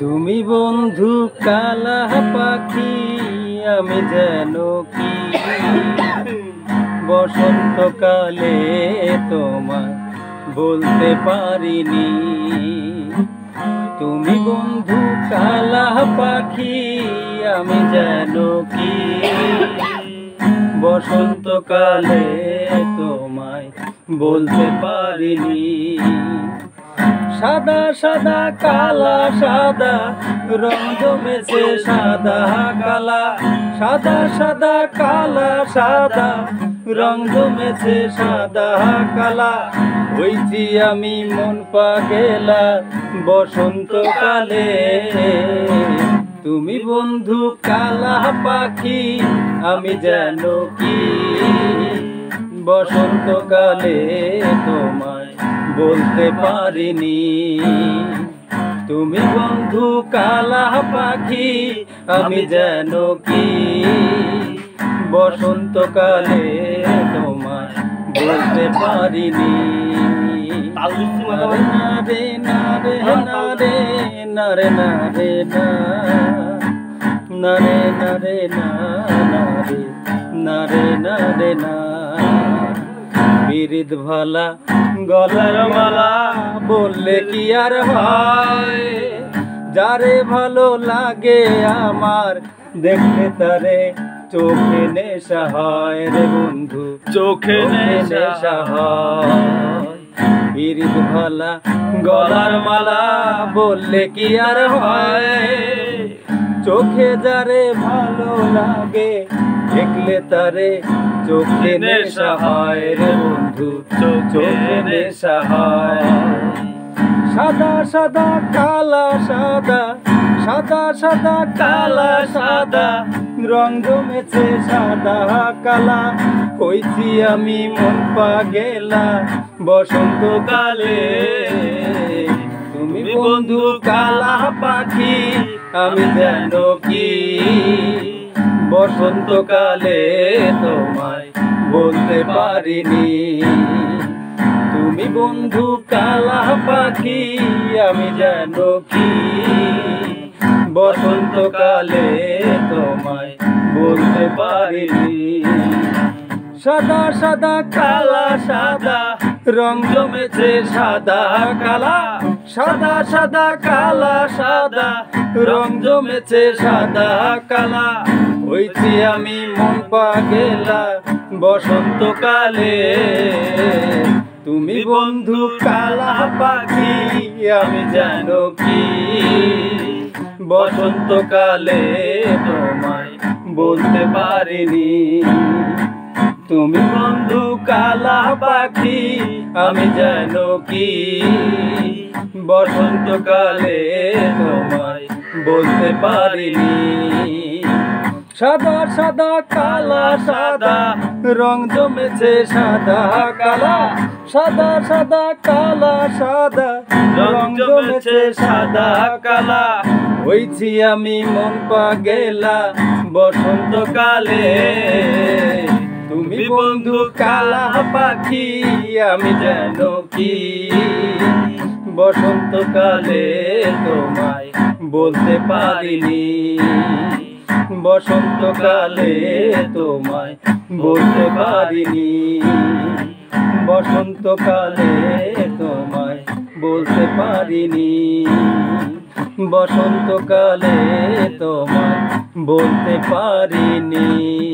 তুমি বন্ধু কালা পাখি আমি যেন কি বসন্তকালে তোমায় বলতে পারিনি। তুমি বন্ধু কালা পাখি আমি যেন কি বসন্তকালে তোমায় বলতে পারিনি। সাদা সাদা কালা সাদা রং জমেছে সাদা কালা, সাদা সাদা কালা সাদা রং জমেছে সাদা কালা। হইছি আমি মন পাগলা বসন্তকালে। তুমি বন্ধু কালা পাখি আমি যেন কি বসন্তকালে তোমায় বলতে পারিনি। তুমি বন্ধু কালা পাখি আমি যেন কি বসন্তকালে তোমায় বলতে পারিনি। নারে নারে নারে নারে নারে নারে নারে নারে নারে নারে না বিরিদ ভালা গলার মালা বললে কি আর হয়। যারে ভালো লাগে আমার দেখতে তারে চোখে নেশা হয় রে বন্ধু, চোখে নেশা হয়। বিরিদ ভালা গলার মালা বললে কি আর হয়। চোখে যারে ভালো লাগে দেখলে তারে চোখে নেশা হয় রে বন্ধু, চোখে নেশা হয়। সাদা সাদা কালা সাদা, সাদা সাদা কালা সাদা রং জমেছে সাদা কালা। কইছি আমি মন পাগলা বসন্তকালে। তুমি বন্ধু কালা পাখি আমি যেন কি বসন্তকালে তোমায় বলতে পারিনি। তুমি বন্ধু কালা পাখি আমি যেন কি বসন্তকালে তোমায় বলতে পারিনি। সাদা সাদা কালা সাদা রং জমেছে সাদা কালা, সাদা সাদা কালা সাদা রং জমেছে সাদা কালা। হইছি আমি মন পাগলা বসন্তকালে। তুমি বন্ধু কালা পাখি আমি যেন কি বসন্তকালে তোমায় বলতে পারিনি। তুমি বন্ধু কালা পাখি আমি যেন কি বসন্তকালে তোমায় বলতে পারিনি। সাদা সাদা কালা সাদা রং জমেছে সাদা কালা, সাদা সাদা কালা সাদা রং জমেছে সাদা কালা। হইছি আমি মন পাগলা বসন্তকালে। তুমি বন্ধু কালা পাখি আমি যেন কি বসন্তকালে তোমায় বলতে পারিনি, বসন্তকালে তোমায় বলতে পারিনি, বসন্তকালে তোমায় বলতে পারিনি, বসন্তকালে তোমায় বলতে পারিনি।